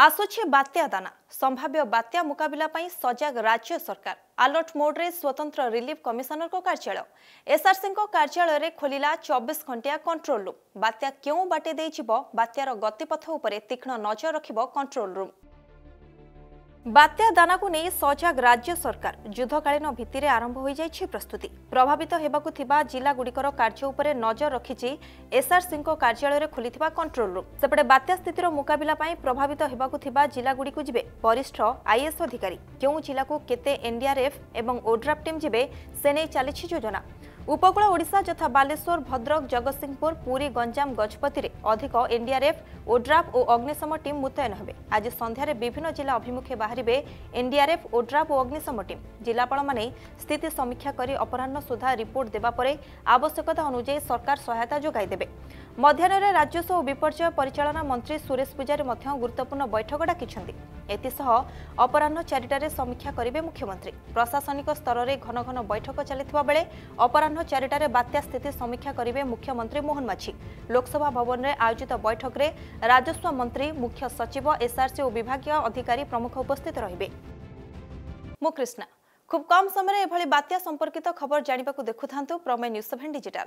आसुछे बात्या दाना संभाव्य बात्या मुकाबला पाई सजग राज्य सरकार अलर्ट मोड रे स्वतंत्र रिलीफ कमिशनर को कार्यालय एसआरसी को कार्यालय रे खोलिला 24 घंटिया कंट्रोल रूम। बात्या क्यों बाटे दे जिवो बात्यार गतिपथ उपरे तीक्ष्ण नजर रखिबो कंट्रोल रूम। बात्या दाना को नहीं सजग राज्य सरकार युद्धकालीन भित्तिरे आरंभ हो जाइछि प्रस्तुति। प्रभावित हेबाकु थिबा जिला गुडिकर कार्य उपरे नजर रखिछि एसआरसी को कार्यालय रे खोलिथिबा कंट्रोल रूम। सेपटे बात्या स्थितिर मुकाबला पाई प्रभावित हेबाकु थिबा जिला गुडिकु जिबे वरिष्ठ आईएएस अधिकारी। क्यों जिला को केते एनडीआरएफ एवं ओड्राफ टीम जिबे सेने चलिछि योजना। उपकूल ओडिशा जथा बालेश्वर भद्रक जगतसिंहपुर पुरी गंजाम गजपति रे अधिक एनडीआरएफ ओड्राफ और अग्निशम टीम मुतयन होबे। आज संध्या रे विभिन्न जिला अभिमुखे बाहरिबे एनडीआरएफ ओड्राफ और अग्निशम टीम। जिलापाल माने स्थिति समीक्षा करी अपराह्न सुधा रिपोर्ट देबा परे आवश्यकता अनुसार सरकार सहायता जोगाई देबे। मध्याह्न राजस्व और विपर्जय परिचालना मंत्री सुरेश पूजारी गुरुत्वपूर्ण बैठक डाकिछन्ती। एतिसह अपराह्न 4टारे समीक्षा करेंगे मुख्यमंत्री। प्रशासनिक स्तर में घन घन बैठक चलता बेले अपराह्न 4टारे बात्या स्थिति समीक्षा करेंगे मुख्यमंत्री मोहन माछी। लोकसभा भवन में आयोजित बैठक में राजस्व मंत्री मुख्य सचिव एसआरसी और विभाग अधिकारी प्रमुख उपस्थित रहिबे। खूब कम समय एभली बात्या संपर्कित खबर जानिबाकु देखुथांतु प्रमेय न्यूज़ 7 डिजिटल।